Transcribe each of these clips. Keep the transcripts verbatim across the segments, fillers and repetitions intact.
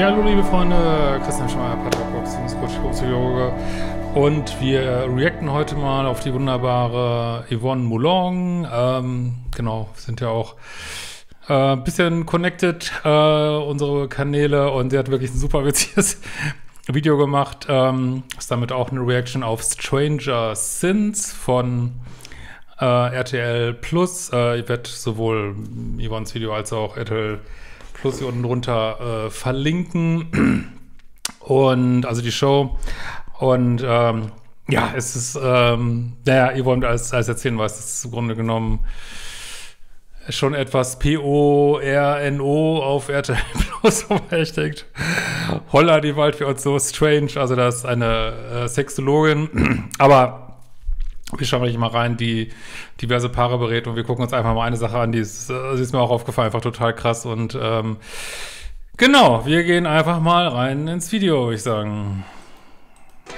Ja, hallo liebe Freunde, Christian Schmeier, Patrick, Psychologe, und wir äh, reacten heute mal auf die wunderbare Yvonne Moulong. Ähm, genau, sind ja auch ein äh, bisschen connected, äh, unsere Kanäle, und sie hat wirklich ein super witziges Video gemacht. Ähm, ist damit auch eine Reaction auf Stranger Sins von äh, R T L Plus. Äh, ich werde sowohl Yvonnes Video als auch R T L Plus hier unten drunter äh, verlinken, und also die Show, und ähm, ja, es ist, ähm, naja, ihr wollt alles, alles erzählen, was es im Grunde genommen schon etwas P O R N O auf R T L Plus verdächtigt. Holla, die Wald für uns so strange, also das ist eine äh, Sexologin, aber wir schauen gleich mal rein, die diverse Paare berät, und wir gucken uns einfach mal eine Sache an, die ist, die ist mir auch aufgefallen, einfach total krass, und ähm, genau, wir gehen einfach mal rein ins Video, würde ich sagen.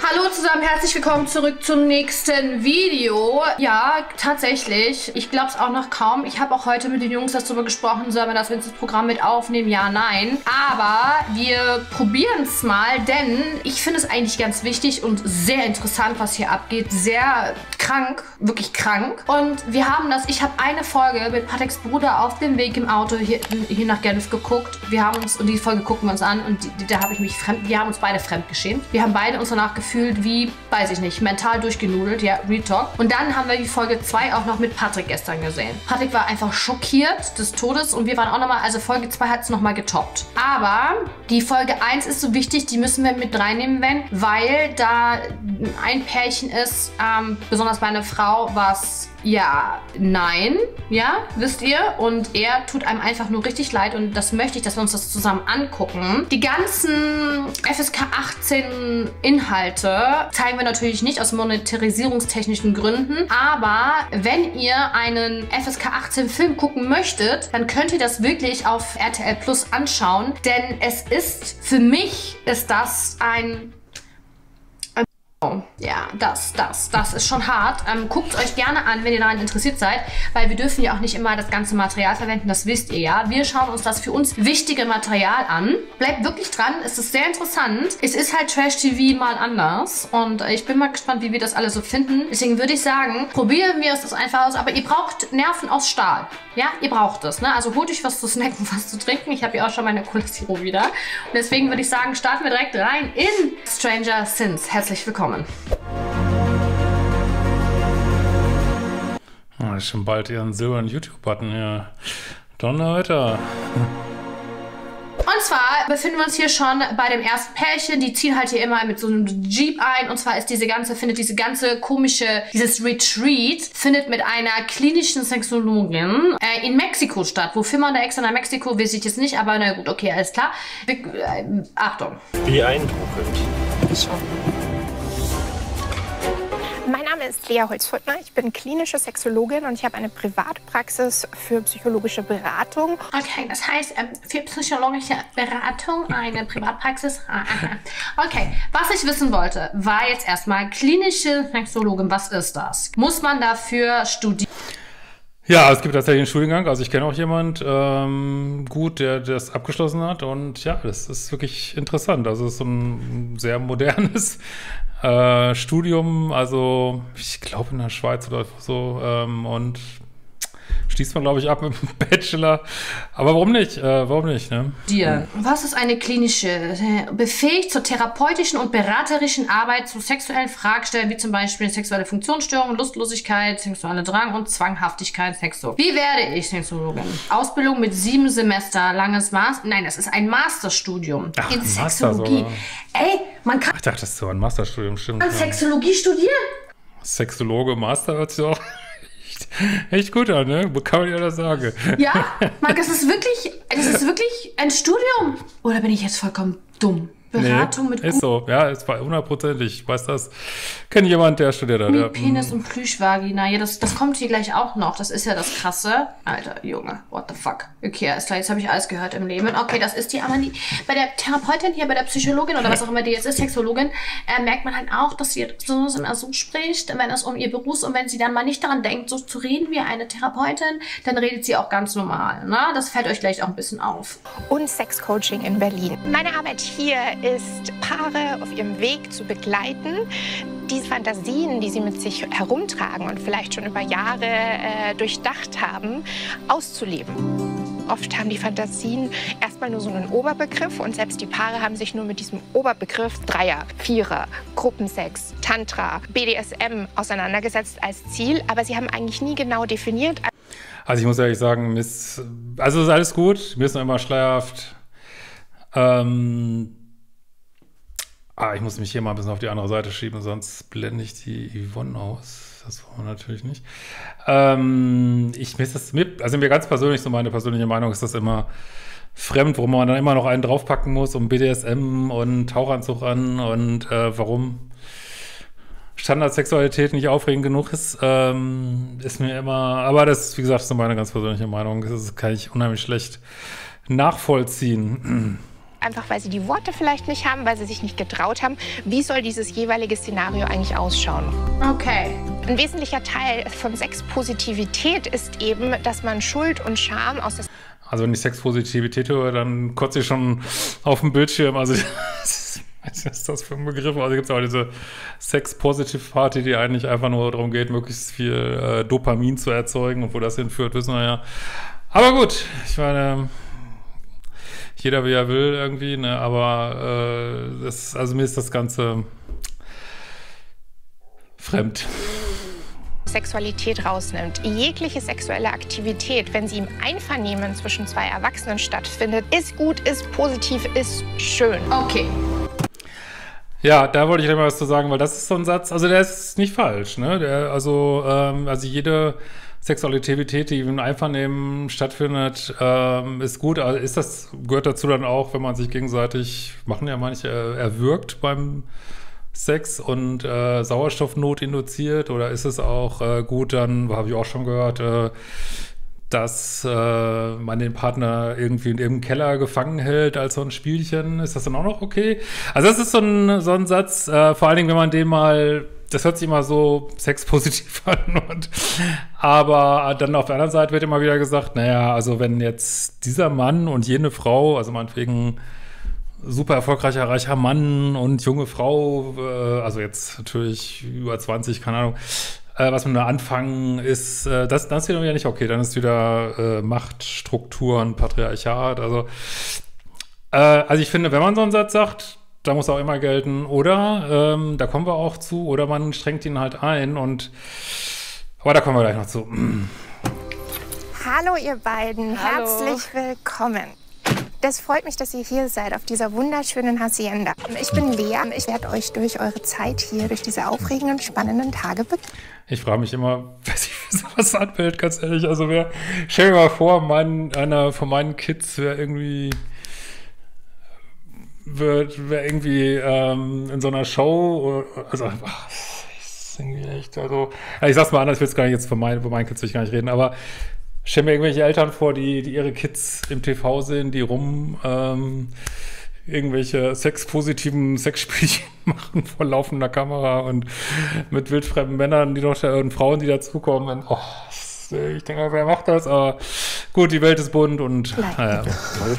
Hallo zusammen, herzlich willkommen zurück zum nächsten Video. Ja, tatsächlich, ich glaube es auch noch kaum. Ich habe auch heute mit den Jungs darüber gesprochen, sollen wir das ins Programm mit aufnehmen? Ja, nein. Aber wir probieren es mal, denn ich finde es eigentlich ganz wichtig und sehr interessant, was hier abgeht. Sehr krank, wirklich krank. Und wir haben das, ich habe eine Folge mit Patricks Bruder auf dem Weg im Auto hier, hier nach Genf geguckt. Wir haben uns, und die Folge gucken wir uns an, und die, die, da habe ich mich fremd, wir haben uns beide fremd geschämt. Wir haben beide uns danach gefühlt wie, weiß ich nicht, mental durchgenudelt, ja, Real Talk. Und dann haben wir die Folge zwei auch noch mit Patrick gestern gesehen. Patrick war einfach schockiert des Todes, und wir waren auch nochmal, also Folge zwei hat es nochmal getoppt. Aber die Folge eins ist so wichtig, die müssen wir mit reinnehmen, wenn, weil da ein Pärchen ist, ähm, besonders bei einer Frau, was, ja, nein, ja, wisst ihr, und er tut einem einfach nur richtig leid, und das möchte ich, dass wir uns das zusammen angucken. Die ganzen F S K achtzehn Inhalte zeigen wir natürlich nicht aus monetarisierungstechnischen Gründen, aber wenn ihr einen F S K achtzehn Film gucken möchtet, dann könnt ihr das wirklich auf R T L Plus anschauen, denn es ist, für mich ist das ein... Ja, das, das, das ist schon hart. Ähm, guckt es euch gerne an, wenn ihr daran interessiert seid, weil wir dürfen ja auch nicht immer das ganze Material verwenden, das wisst ihr ja. Wir schauen uns das für uns wichtige Material an. Bleibt wirklich dran, es ist sehr interessant. Es ist halt Trash-T V mal anders, und ich bin mal gespannt, wie wir das alle so finden. Deswegen würde ich sagen, probieren wir es das einfach aus, aber ihr braucht Nerven aus Stahl. Ja, ihr braucht es, ne? Also holt euch was zu snacken, was zu trinken. Ich habe ja auch schon meine Cola Zero wieder. Und deswegen würde ich sagen, starten wir direkt rein in Stranger Sins. Herzlich willkommen. Oh, ist schon bald ihren silbernen YouTube-Button hier. Donnerwetter. Und zwar befinden wir uns hier schon bei dem ersten Pärchen. Die ziehen halt hier immer mit so einem Jeep ein. Und zwar ist diese ganze, findet diese ganze komische, dieses Retreat findet mit einer klinischen Sexologin äh, in Mexiko statt. Wofür man da extra nach Mexiko, weiß ich jetzt nicht. Aber na gut, okay, alles klar. Be äh, Achtung. Beeindruckend. Schon. Mein Name ist Lea Holzfüttner, ich bin klinische Sexologin, und ich habe eine Privatpraxis für psychologische Beratung. Okay, das heißt für psychologische Beratung eine Privatpraxis. Okay, was ich wissen wollte, war jetzt erstmal klinische Sexologin, was ist das? Muss man dafür studieren? Ja, es gibt tatsächlich einen Studiengang, also ich kenne auch jemand ähm, gut, der das abgeschlossen hat, und ja, das ist wirklich interessant, also es ist so ein sehr modernes Äh, Studium, also ich glaube in der Schweiz oder so, ähm, und schließt man, glaube ich, ab mit dem Bachelor. Aber warum nicht? Äh, warum nicht, ne? Dir. Was ist eine klinische? Befähigt zur therapeutischen und beraterischen Arbeit zu sexuellen Fragestellungen, wie zum Beispiel sexuelle Funktionsstörungen, Lustlosigkeit, sexueller Drang und Zwanghaftigkeit, Sexo. Wie werde ich Sexologin? Ausbildung mit sieben Semester, langes Master. Nein, das ist ein Masterstudium. Ach, in Master Sexologie. Sogar. Ey, man kann... Ich dachte, das ist so ein Masterstudium, stimmt. An ja. Sexologie studieren? Sexologe, Master hört sich auch echt gut an, ne? Kann man ja das sagen. Ja, Marc, das ist wirklich, das ist wirklich ein Studium. Oder bin ich jetzt vollkommen dumm? Beratung nee, mit ist so, ja, ist bei hundertprozentig. Ich weiß das. Kenn jemand, der studiert hat. Ja. Penis und Plüschvagina. Ja, das, das kommt hier gleich auch noch. Das ist ja das Krasse. Alter, Junge, what the fuck. Okay, alles klar, jetzt habe ich alles gehört im Leben. Okay, das ist die Amalie. Bei der Therapeutin hier, bei der Psychologin oder was auch immer die jetzt ist, Sexologin, äh, merkt man halt auch, dass sie so, so spricht, wenn es um ihr Beruf ist. Und wenn sie dann mal nicht daran denkt, so zu reden wie eine Therapeutin, dann redet sie auch ganz normal. Na? Das fällt euch gleich auch ein bisschen auf. Und Sexcoaching in Berlin. Meine Arbeit hier ist, Paare auf ihrem Weg zu begleiten, die Fantasien, die sie mit sich herumtragen und vielleicht schon über Jahre äh, durchdacht haben, auszuleben. Oft haben die Fantasien erstmal nur so einen Oberbegriff und selbst die Paare haben sich nur mit diesem Oberbegriff Dreier, Vierer, Gruppensex, Tantra, B D S M auseinandergesetzt als Ziel, aber sie haben eigentlich nie genau definiert. Also ich muss ehrlich sagen, miss, also ist alles gut, mir ist noch immer schleierhaft. Ähm, ah, ich muss mich hier mal ein bisschen auf die andere Seite schieben, sonst blende ich die Yvonne aus. Das wollen wir natürlich nicht. Ähm, ich miss das mit, also mir ganz persönlich, so meine persönliche Meinung ist das immer fremd, wo man dann immer noch einen draufpacken muss um B D S M und Tauchanzug an und äh, warum Standardsexualität nicht aufregend genug ist, ähm, ist mir immer, aber das, wie gesagt, ist so meine ganz persönliche Meinung. Das kann ich unheimlich schlecht nachvollziehen. Einfach weil sie die Worte vielleicht nicht haben, weil sie sich nicht getraut haben. Wie soll dieses jeweilige Szenario eigentlich ausschauen? Okay. Ein wesentlicher Teil von Sexpositivität ist eben, dass man Schuld und Scham aus der... Also wenn ich Sexpositivität höre, dann kotze ich schon auf dem Bildschirm. Also was ist das für ein Begriff? Also gibt es auch diese Sex-Positive-Party, die eigentlich einfach nur darum geht, möglichst viel äh, Dopamin zu erzeugen. Und wo das hinführt, wissen wir ja. Aber gut, ich meine... Jeder wie er will irgendwie, ne? Aber äh, das, also mir ist das Ganze fremd. Sexualität rausnimmt. Jegliche sexuelle Aktivität, wenn sie im Einvernehmen zwischen zwei Erwachsenen stattfindet, ist gut, ist positiv, ist schön. Okay. Ja, da wollte ich noch mal was zu sagen, weil das ist so ein Satz, also der ist nicht falsch, ne? Der, also, ähm, also jede Sexualität, die im Einvernehmen stattfindet, ähm, ist gut. Also ist das, gehört dazu dann auch, wenn man sich gegenseitig, machen ja manche, äh, erwürgt beim Sex und äh, Sauerstoffnot induziert, oder ist es auch äh, gut, dann, habe ich auch schon gehört, äh, dass äh, man den Partner irgendwie in irgendeinem Keller gefangen hält als so ein Spielchen. Ist das dann auch noch okay? Also das ist so ein, so ein Satz, äh, vor allen Dingen, wenn man den mal... Das hört sich immer so sexpositiv an. Und, aber dann auf der anderen Seite wird immer wieder gesagt, naja, also wenn jetzt dieser Mann und jene Frau, also meinetwegen super erfolgreicher, reicher Mann und junge Frau, äh, also jetzt natürlich über zwanzig, keine Ahnung, äh, was man da anfangen ist, äh, das, das ist wieder nicht okay. Dann ist wieder äh, Machtstrukturen, Patriarchat. Also, äh, also ich finde, wenn man so einen Satz sagt, da muss auch immer gelten, oder, ähm, da kommen wir auch zu, oder man strengt ihn halt ein und, aber da kommen wir gleich noch zu. Hallo ihr beiden, hallo. Herzlich willkommen. Das freut mich, dass ihr hier seid, auf dieser wunderschönen Hacienda. Ich bin Lea, ich werde euch durch eure Zeit hier, durch diese aufregenden, spannenden Tage begleiten. Ich frage mich immer, wer sich für sowas anfällt, ganz ehrlich, also wer, stell dir mal vor, mein, einer von meinen Kids wäre irgendwie... wird wäre irgendwie ähm, in so einer Show, also ach, ist irgendwie echt, also ich sag's mal anders, ich will es gar nicht jetzt von meinen, von meinen Kids will ich gar nicht reden, aber stell mir irgendwelche Eltern vor, die, die ihre Kids im T V sehen, die rum ähm, irgendwelche sexpositiven Sexspielchen machen vor laufender Kamera und mit wildfremden Männern, die noch da, und Frauen, die dazukommen, und oh, ich denke, wer macht das? Aber gut, die Welt ist bunt und naja.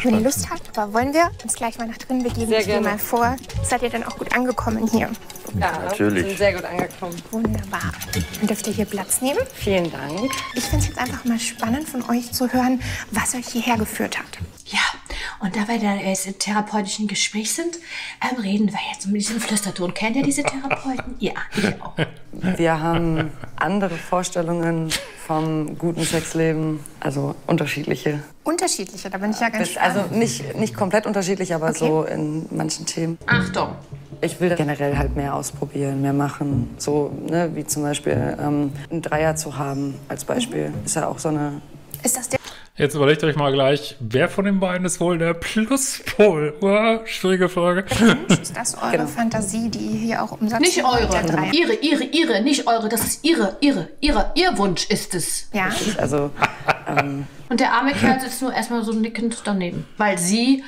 Wenn ihr Lust habt, aber wollen wir uns gleich mal nach drinnen begeben? Sehr gerne. Ich gehe mal vor. Seid ihr dann auch gut angekommen hier? Ja, natürlich. Wir sind sehr gut angekommen. Wunderbar. Dann dürft ihr hier Platz nehmen. Vielen Dank. Ich finde es jetzt einfach mal spannend von euch zu hören, was euch hierher geführt hat. Ja, und da wir da jetzt im therapeutischen Gespräch sind, ähm, reden wir jetzt um diesen Flüsterton. Kennt ihr diese Therapeuten? Ja, ich auch. Wir haben andere Vorstellungen vom guten Sexleben, also unterschiedliche. Unterschiedliche, da bin ich ja ganz spannend. Also nicht, nicht komplett unterschiedlich, aber okay, so in manchen Themen. Achtung! Ich will generell halt mehr ausprobieren, mehr machen. So, ne, wie zum Beispiel ähm, einen Dreier zu haben, als Beispiel. Mhm. Ist ja auch so eine... Ist das der... Jetzt überlegt euch mal gleich, wer von den beiden ist wohl der Pluspol? Wow, schwierige Frage. Und ist das eure genau. Fantasie, die hier auch umsetzt? Nicht eure. Drei... Ihre, ihre, ihre, nicht eure. Das ist ihre, ihre, ihre, ihr Wunsch ist es. Ja. Ist also, ähm... Und der arme Kerl sitzt nur erstmal so nickend daneben, weil sie...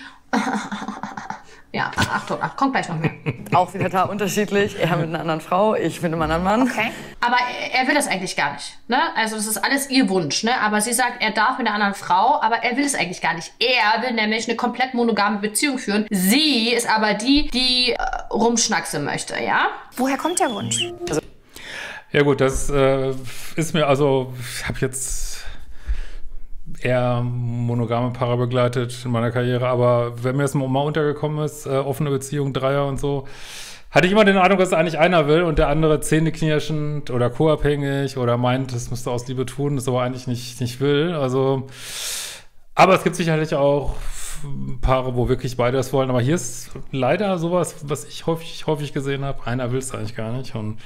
Ja, Achtung, ach, kommt gleich noch mehr. Auch wieder da unterschiedlich. Er mit einer anderen Frau, ich mit einem anderen Mann. Okay. Aber er will das eigentlich gar nicht. Ne? Also das ist alles ihr Wunsch. Ne? Aber sie sagt, er darf mit einer anderen Frau, aber er will es eigentlich gar nicht. Er will nämlich eine komplett monogame Beziehung führen. Sie ist aber die, die äh, rumschnacksen möchte, ja? Woher kommt der Wunsch? Also ja gut, das äh, ist mir, also ich habe jetzt... eher monogame Paare begleitet in meiner Karriere, aber wenn mir das mal untergekommen ist, äh, offene Beziehung, Dreier und so, hatte ich immer den Eindruck, dass eigentlich einer will und der andere zähneknirschend oder co-abhängig oder meint, das müsste aus Liebe tun, das aber eigentlich nicht, nicht will. Also, aber es gibt sicherlich auch Paare, wo wirklich beide das wollen, aber hier ist leider sowas, was ich häufig, häufig gesehen habe, einer will es eigentlich gar nicht und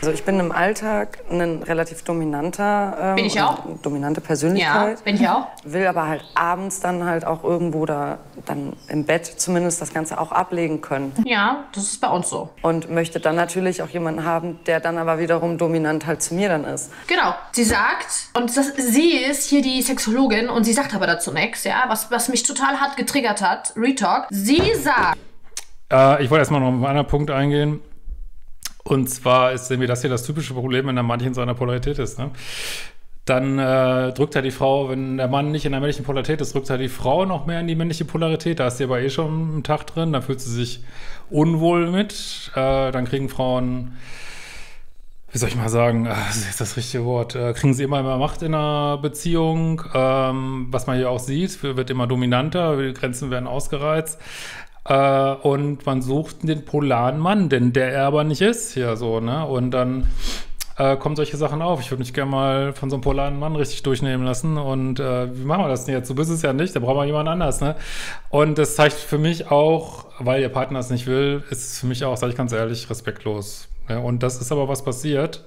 also ich bin im Alltag ein relativ dominanter, ähm, bin ich auch? dominante Persönlichkeit. Ja, bin ich auch. Will aber halt abends dann halt auch irgendwo da, dann im Bett zumindest das Ganze auch ablegen können. Ja, das ist bei uns so. Und möchte dann natürlich auch jemanden haben, der dann aber wiederum dominant halt zu mir dann ist. Genau. Sie sagt, und das, sie ist hier die Sexologin und sie sagt aber dazu nichts, ja, was, was mich total hart getriggert hat, Retalk. Sie sagt... Äh, ich wollte erstmal noch auf einen anderen Punkt eingehen. Und zwar ist irgendwie das hier das typische Problem, wenn der Mann nicht in seiner Polarität ist. Ne? Dann äh, drückt er die Frau, wenn der Mann nicht in der männlichen Polarität ist, drückt er die Frau noch mehr in die männliche Polarität. Da ist sie aber eh schon ein Tag drin, da fühlt sie sich unwohl mit. Äh, dann kriegen Frauen, wie soll ich mal sagen, äh, das ist das richtige Wort, äh, kriegen sie immer mehr Macht in einer Beziehung. Ähm, was man hier auch sieht, wird immer dominanter, die Grenzen werden ausgereizt. Uh, und man sucht den polaren Mann, denn der er aber nicht ist hier so, ne? Und dann uh, kommen solche Sachen auf. Ich würde mich gerne mal von so einem polaren Mann richtig durchnehmen lassen. Und uh, wie machen wir das denn jetzt? Du bist es ja nicht, da brauchen wir jemand anders, ne? Und das zeigt für mich auch, weil ihr Partner es nicht will, ist es für mich auch, sage ich ganz ehrlich, respektlos. Ne? Und das ist aber was passiert.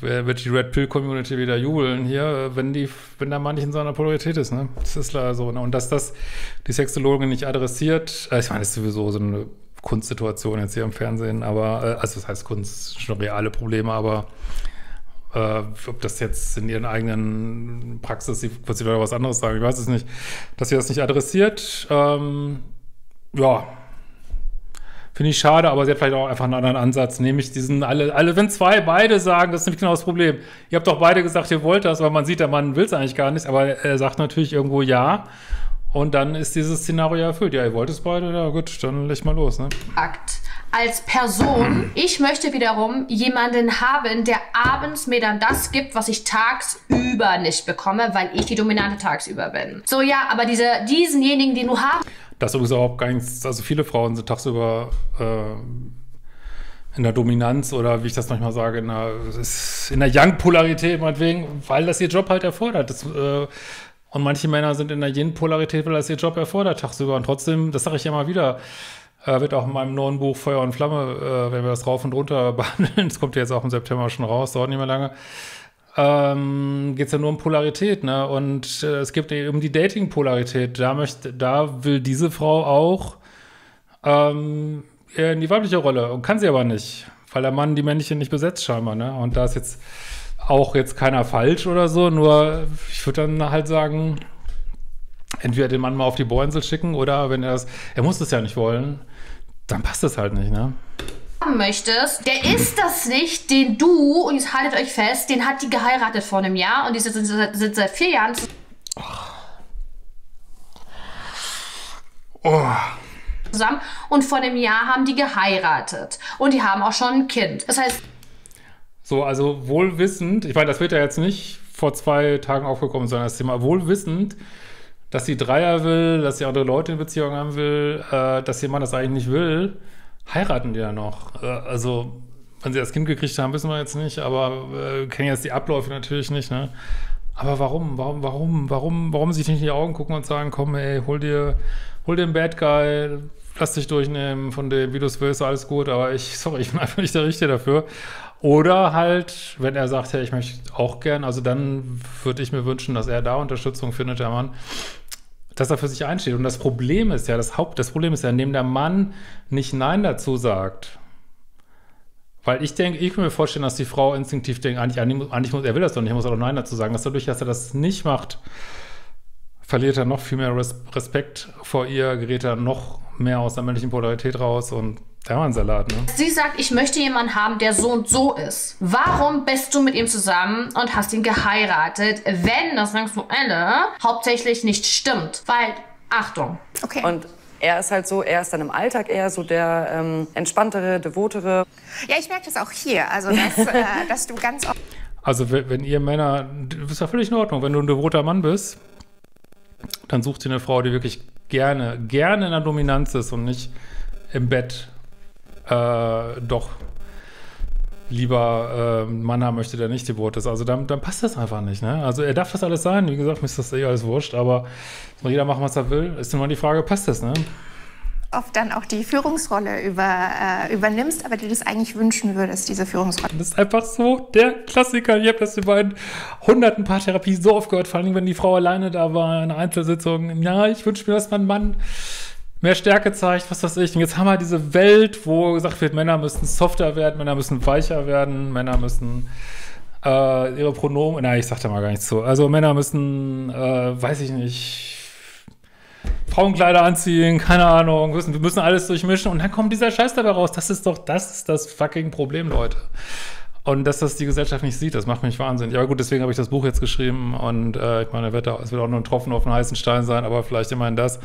Wird die Red Pill Community wieder jubeln hier, wenn die, wenn der Mann nicht in seiner Polarität ist, ne? Das ist leider so. Ne? Und dass das die Sexologin nicht adressiert, ich meine, das ist sowieso so eine Kunstsituation jetzt hier im Fernsehen, aber, also das heißt Kunst, schon reale Probleme, aber äh, ob das jetzt in ihren eigenen Praxis, was die Leute was anderes sagen, ich weiß es nicht, dass sie das nicht adressiert, ähm, ja. Finde ich schade, aber sie hat vielleicht auch einfach einen anderen Ansatz, nämlich diesen, alle, alle, wenn zwei beide sagen, das ist nämlich genau das Problem. Ihr habt doch beide gesagt, ihr wollt das, weil man sieht, der Mann will es eigentlich gar nicht, aber er sagt natürlich irgendwo ja und dann ist dieses Szenario erfüllt. Ja, ihr wollt es beide, ja gut, dann leg mal los, ne? Akt. Als Person, ich möchte wiederum jemanden haben, der abends mir dann das gibt, was ich tagsüber nicht bekomme, weil ich die Dominante tagsüber bin. So, ja, aber diese, diesenjenigen, den du hast... Das ist übrigens auch gar nichts, also viele Frauen sind tagsüber äh, in der Dominanz oder wie ich das manchmal sage, in der, in der Yang-Polarität meinetwegen, weil das ihr Job halt erfordert. Das, äh, und manche Männer sind in der Yin-Polarität, weil das ihr Job erfordert tagsüber. Und trotzdem, das sage ich immer wieder, äh, wird auch in meinem neuen Buch Feuer und Flamme, äh, wenn wir das rauf und runter behandeln, das kommt ja jetzt auch im September schon raus, dauert nicht mehr lange, Ähm, geht es ja nur um Polarität, ne? Und äh, es gibt eben die Dating-Polarität. Da möchte, da will diese Frau auch ähm, in die weibliche Rolle und kann sie aber nicht, weil der Mann die Männchen nicht besetzt scheinbar, ne? Und da ist jetzt auch jetzt keiner falsch oder so, nur ich würde dann halt sagen, entweder den Mann mal auf die Bohrinsel schicken oder wenn er das, er muss das ja nicht wollen, dann passt das halt nicht, ne? Möchtest, der ist das nicht, den du, und jetzt haltet euch fest, den hat die geheiratet vor einem Jahr und die sind, sind seit vier Jahren zusammen und vor einem Jahr haben die geheiratet und die haben auch schon ein Kind. Das heißt... So, also wohlwissend, ich meine, das wird ja jetzt nicht vor zwei Tagen aufgekommen, sondern das Thema wohlwissend, dass sie Dreier will, dass sie andere Leute in Beziehung haben will, äh, dass jemand das eigentlich nicht will, heiraten die ja noch. Also, wenn sie das Kind gekriegt haben, wissen wir jetzt nicht, aber äh, kennen jetzt die Abläufe natürlich nicht, ne? Aber warum, warum, warum, warum, warum sich nicht in die Augen gucken und sagen, komm, ey, hol dir, hol dir einen Bad Guy, lass dich durchnehmen, von dem, wie du es willst, alles gut, aber ich, sorry, ich bin einfach nicht der Richtige dafür. Oder halt, wenn er sagt, hey, ich möchte auch gern, also dann würde ich mir wünschen, dass er da Unterstützung findet, der Mann, dass er für sich einsteht. Und das Problem ist ja, das Haupt, das Problem ist ja, indem der Mann nicht Nein dazu sagt. Weil ich denke, ich kann mir vorstellen, dass die Frau instinktiv denkt, eigentlich, eigentlich muss, er will das doch nicht, er muss auch Nein dazu sagen. Dass dadurch, dass er das nicht macht, verliert er noch viel mehr Respekt vor ihr, gerät er noch mehr aus der männlichen Polarität raus und da war ein Salat, ne? Sie sagt, ich möchte jemanden haben, der so und so ist. Warum bist du mit ihm zusammen und hast ihn geheiratet, wenn das Sexuelle hauptsächlich nicht stimmt? Weil, Achtung. Okay. Und er ist halt so, er ist dann im Alltag eher so der ähm, entspanntere, devotere. Ja, ich merke das auch hier, also dass, äh, dass du ganz oft... Also wenn, wenn ihr Männer, das ist ja völlig in Ordnung, wenn du ein devoter Mann bist, dann sucht ihr eine Frau, die wirklich gerne, gerne in der Dominanz ist und nicht im Bett... Äh, doch lieber äh, Mann haben möchte, der nicht devot ist. Also dann, dann passt das einfach nicht, ne? Also er darf das alles sein. Wie gesagt, mir ist das eh alles wurscht, aber soll jeder machen, was er will. Ist immer die Frage, passt das, ne? Oft dann auch die Führungsrolle über, äh, übernimmst, aber dir das eigentlich wünschen würdest, diese Führungsrolle. Das ist einfach so der Klassiker. Ich habe das in meinen hunderten Paartherapien so oft gehört, vor allem wenn die Frau alleine da war in einer Einzelsitzung. Ja, ich wünsche mir, dass mein Mann mehr Stärke zeigt, was weiß ich. Und jetzt haben wir diese Welt, wo gesagt wird, Männer müssen softer werden, Männer müssen weicher werden, Männer müssen äh, ihre Pronomen, nein, ich sag da mal gar nichts zu. Also Männer müssen, äh, weiß ich nicht, Frauenkleider anziehen, keine Ahnung, wir müssen alles durchmischen und dann kommt dieser Scheiß dabei raus. Das ist doch, das ist das fucking Problem, Leute. Und dass das die Gesellschaft nicht sieht, das macht mich wahnsinnig. Aber gut, deswegen habe ich das Buch jetzt geschrieben und äh, ich meine, wird da, es wird auch nur ein Tropfen auf einen heißen Stein sein, aber vielleicht immerhin das.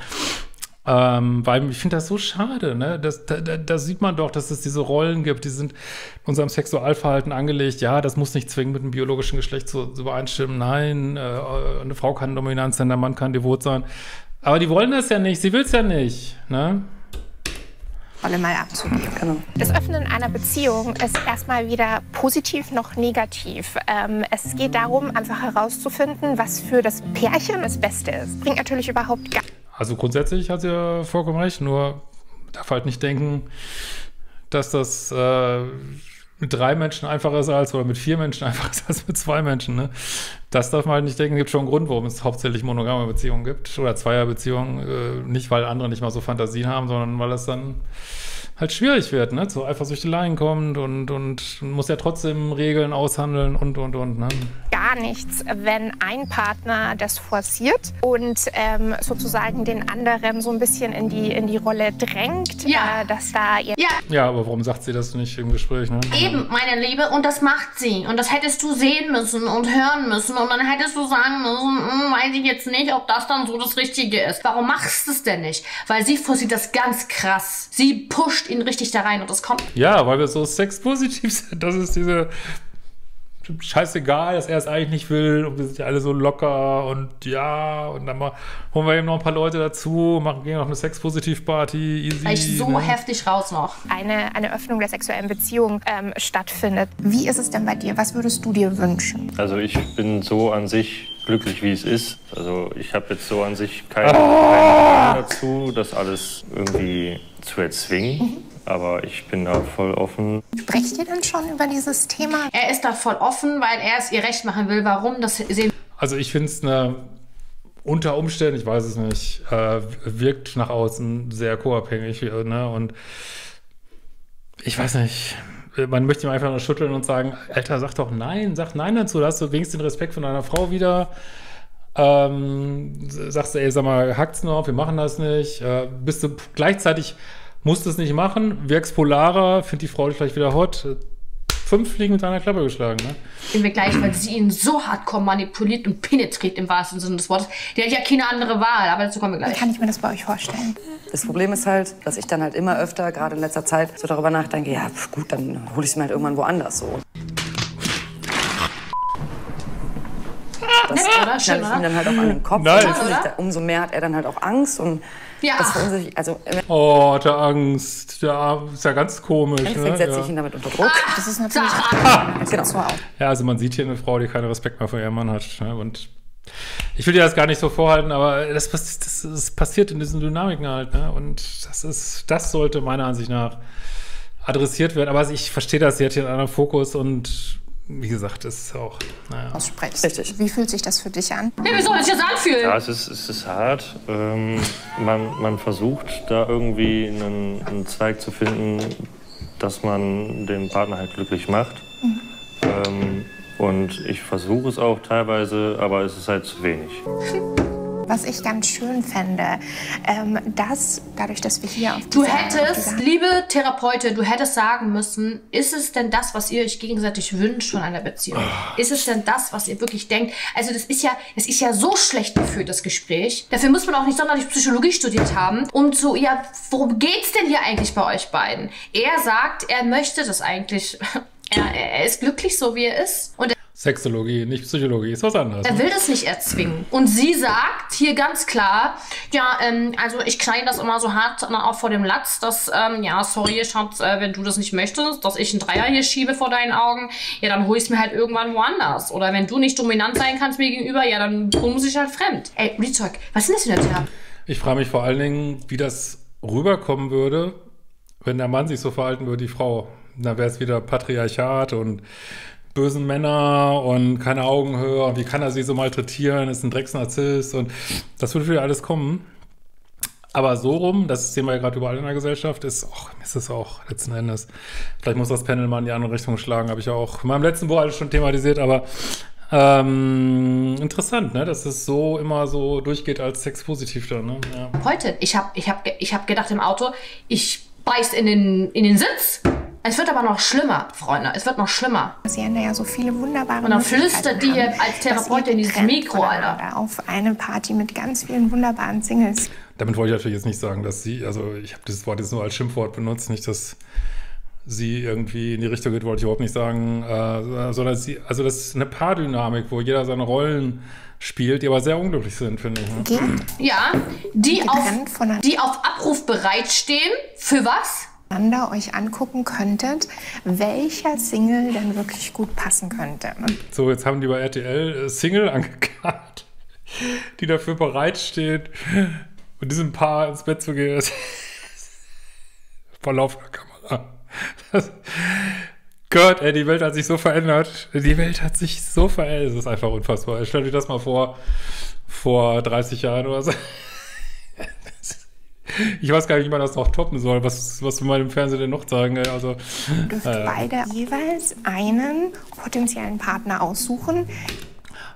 Ähm, weil ich finde das so schade, ne? Das, da, da sieht man doch, dass es diese Rollen gibt, die sind in unserem Sexualverhalten angelegt. Ja, das muss nicht zwingend mit dem biologischen Geschlecht zu, zu übereinstimmen. Nein, äh, eine Frau kann dominant sein, der Mann kann devot sein. Aber die wollen das ja nicht, sie will es ja nicht, ne? Rolle mal abzugeben. Das Öffnen einer Beziehung ist erstmal weder positiv noch negativ. Ähm, es geht darum, einfach herauszufinden, was für das Pärchen das Beste ist. Bringt natürlich überhaupt gar... Also grundsätzlich hat sie ja vollkommen recht, nur darf halt nicht denken, dass das äh, mit drei Menschen einfacher ist als, oder mit vier Menschen einfacher ist als mit zwei Menschen, ne? Das darf man halt nicht denken, es gibt schon einen Grund, warum es hauptsächlich monogame Beziehungen gibt oder Zweierbeziehungen, äh, nicht weil andere nicht mal so Fantasien haben, sondern weil das dann halt schwierig wird, ne? Zu Eifersüchteleien kommt und, und muss ja trotzdem Regeln aushandeln und, und, und, ne? Gar nichts, wenn ein Partner das forciert und ähm, sozusagen den anderen so ein bisschen in die, in die Rolle drängt, ja. Äh, dass da... Ja. Ja, aber warum sagt sie das nicht im Gespräch, ne? Eben, meine Liebe, und das macht sie. Und das hättest du sehen müssen und hören müssen und dann hättest du sagen müssen, hm, weiß ich jetzt nicht, ob das dann so das Richtige ist. Warum machst du es denn nicht? Weil sie forciert das ganz krass. Sie pusht ihn richtig da rein und das kommt. Ja, weil wir so sexpositiv sind. Das ist diese scheißegal, dass er es eigentlich nicht will und wir sind ja alle so locker und ja und dann mal, holen wir eben noch ein paar Leute dazu, machen gehen noch eine Sexpositiv-Party, easy. Weil ich so ne? heftig raus noch. Eine, eine Öffnung der sexuellen Beziehung ähm, stattfindet. Wie ist es denn bei dir? Was würdest du dir wünschen? Also ich bin so an sich glücklich, wie es ist. Also ich habe jetzt so an sich keine Meinung oh! dazu, das alles irgendwie zu erzwingen. Mhm. Aber ich bin da voll offen. Sprecht ihr denn schon über dieses Thema? Er ist da voll offen, weil er es ihr recht machen will. Warum? Das sehen. Also ich finde es eine unter Umständen, ich weiß es nicht, äh, wirkt nach außen sehr co-abhängig. Ne? Und ich weiß nicht, man möchte ihm einfach nur schütteln und sagen, Alter, sag doch nein, sag nein dazu. Da hast du wenigstens den Respekt von deiner Frau wieder. Ähm, sagst du, ey, sag mal, hackt's noch, wir machen das nicht. Äh, bist du gleichzeitig... Musst es nicht machen, wirkst polarer, findet die Frau dich gleich wieder hot. Fünf Fliegen mit einer Klappe geschlagen, ne? Sehen wir gleich, weil sie ihn so hardcore manipuliert und penetriert im wahrsten Sinne des Wortes. Die hat ja keine andere Wahl, aber dazu kommen wir gleich. Wie kann ich mir das bei euch vorstellen? Das Problem ist halt, dass ich dann halt immer öfter, gerade in letzter Zeit, so darüber nachdenke, ja pf, gut, dann hole ich es mir halt irgendwann woanders so. Das knall ich ihm dann halt auch an den Kopf. Nice. Und umso mehr hat er dann halt auch Angst und ja. Das sich, also oh, hat er Angst. Ja, ist ja ganz komisch. Im ne? setze ja. ich ihn damit unter Druck. Das ist natürlich ah. genau. Ja, also man sieht hier eine Frau, die keinen Respekt mehr vor ihrem Mann hat. Ne? Und ich will dir das gar nicht so vorhalten, aber das, das, das, das passiert in diesen Dynamiken halt. Ne? Und das ist, das sollte meiner Ansicht nach adressiert wird. Aber ich verstehe das, sie hat hier einen anderen Fokus und wie gesagt, das ist auch, naja. Aussprechen. Richtig. Wie fühlt sich das für dich an? Ja, wie soll sich das anfühlen? Ja, es ist, es ist hart. Ähm, man, man versucht da irgendwie einen, einen Zweig zu finden, dass man den Partner halt glücklich macht. Mhm. Ähm, und ich versuche es auch teilweise, aber es ist halt zu wenig. Was ich ganz schön fände, ähm, dass dadurch, dass wir hier auf Du hättest, liebe Therapeutin, du hättest sagen müssen, ist es denn das, was ihr euch gegenseitig wünscht von einer Beziehung? Oh. Ist es denn das, was ihr wirklich denkt? Also das ist ja, das ist ja so schlecht geführt, das Gespräch. Dafür muss man auch nicht sonderlich Psychologie studiert haben, um zu, ja, worum geht's denn hier eigentlich bei euch beiden? Er sagt, er möchte das eigentlich, er, er ist glücklich, so wie er ist. Und Sexologie, nicht Psychologie, ist was anderes. Er will das nicht erzwingen. Und sie sagt hier ganz klar, ja, ähm, also ich knall das immer so hart auch vor dem Latz, dass, ähm, ja, sorry, Schatz, äh, wenn du das nicht möchtest, dass ich einen Dreier hier schiebe vor deinen Augen, ja, dann hol ich's mir halt irgendwann woanders. Oder wenn du nicht dominant sein kannst mir gegenüber, ja, dann bumse ich halt fremd. Ey, Retalk, was ist denn das für eine Therapie? Ich frage mich vor allen Dingen, wie das rüberkommen würde, wenn der Mann sich so verhalten würde, die Frau. Dann wäre es wieder Patriarchat und bösen Männer und keine Augenhöhe und wie kann er sie so malträtieren, ist ein Drecksnarzisst und das würde wieder alles kommen. Aber so rum, das sehen wir ja gerade überall in der Gesellschaft, ist, oh, ist es auch letzten Endes. Vielleicht muss das Panel mal in die andere Richtung schlagen, habe ich ja auch in meinem letzten Buch alles schon thematisiert, aber ähm, interessant, ne? Dass es so immer so durchgeht als sexpositiv dann. Ne? Ja. Heute, ich habe ich hab, ich hab gedacht im Auto, ich beiß in den, in den Sitz. Es wird aber noch schlimmer, Freunde. Es wird noch schlimmer. Sie haben da ja so viele wunderbare Und dann flüstert die haben, als Therapeutin dieses Mikro, Alter. Auf eine Party mit ganz vielen wunderbaren Singles. Damit wollte ich natürlich jetzt nicht sagen, dass sie, also ich habe dieses Wort jetzt nur als Schimpfwort benutzt, nicht, dass sie irgendwie in die Richtung geht, wollte ich überhaupt nicht sagen. Äh, sondern sie, also das ist eine Paardynamik, wo jeder seine Rollen spielt, die aber sehr unglücklich sind, finde ich. Ne? Die, ja, die, die, auf, die auf Abruf bereitstehen. Für was? Euch angucken könntet, welcher Single denn wirklich gut passen könnte. So, jetzt haben die bei R T L Single angekarrt, die dafür bereitsteht, mit diesem Paar ins Bett zu gehen. Vor laufender Kamera. Das, Gott, ey, die Welt hat sich so verändert. Die Welt hat sich so verändert. Es ist einfach unfassbar. Stell dir das mal vor, vor dreißig Jahren oder so. Ich weiß gar nicht, wie man das noch toppen soll, was, was wir mal im Fernsehen denn noch sagen. Also, dürft äh, beide jeweils einen potenziellen Partner aussuchen.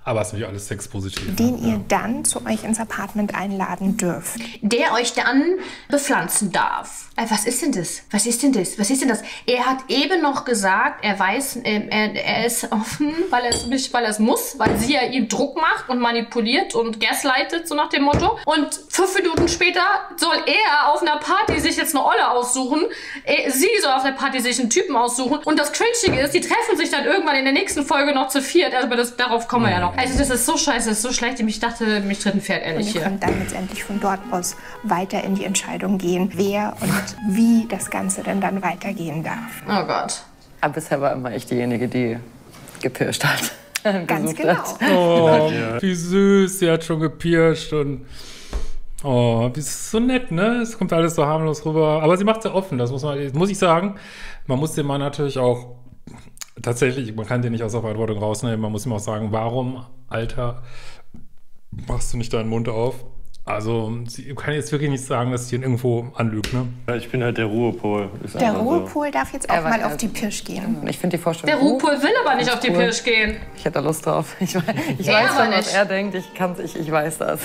Aber es ist natürlich alles sexpositiv. Den ne? ihr ja. dann zu euch ins Apartment einladen dürft. Der euch dann bepflanzen darf. Äh, was ist denn das? Was ist denn das? Was ist denn das? Er hat eben noch gesagt, er weiß, äh, er, er ist offen, weil er es nicht, weil er es muss, weil sie ja ihm Druck macht und manipuliert und gaslightet, so nach dem Motto. Und fünf Minuten später soll er auf einer Party sich jetzt eine Olle aussuchen. Er, sie soll auf einer Party sich einen Typen aussuchen. Und das Cringige ist, die treffen sich dann irgendwann in der nächsten Folge noch zu viert. Also das, darauf kommen wir ja noch. Also das ist so scheiße, das ist so schlecht, ich dachte, mich tritt ein Pferd ehrlich hier. Und dann letztendlich von dort aus weiter in die Entscheidung gehen, wer und wie das Ganze denn dann weitergehen darf. Oh Gott. Aber bisher war immer ich diejenige, die gepirscht hat. Ganz genau. Hat. Oh, wie süß, sie hat schon gepirscht und... Oh, das ist so nett, ne? Es kommt alles so harmlos rüber. Aber sie macht es ja offen, das muss, man, das muss ich sagen. Man muss den Mann natürlich auch... Tatsächlich, man kann den nicht aus der Verantwortung rausnehmen. Man muss ihm auch sagen, warum, Alter, machst du nicht deinen Mund auf? Also, ich kann jetzt wirklich nicht sagen, dass ich ihn irgendwo anlügt, ne? Ja, ich bin halt der Ruhepol. Ist der Ruhepol so. Darf jetzt auch er mal auf die Pirsch gehen. Ich finde die Vorstellung. Der Ruhepol will aber nicht auf die Pirsch cool. gehen. Ich hätte da Lust drauf. Ich, weiß, ich weiß schon, nicht. was er denkt. Ich, kann's, ich, ich weiß das.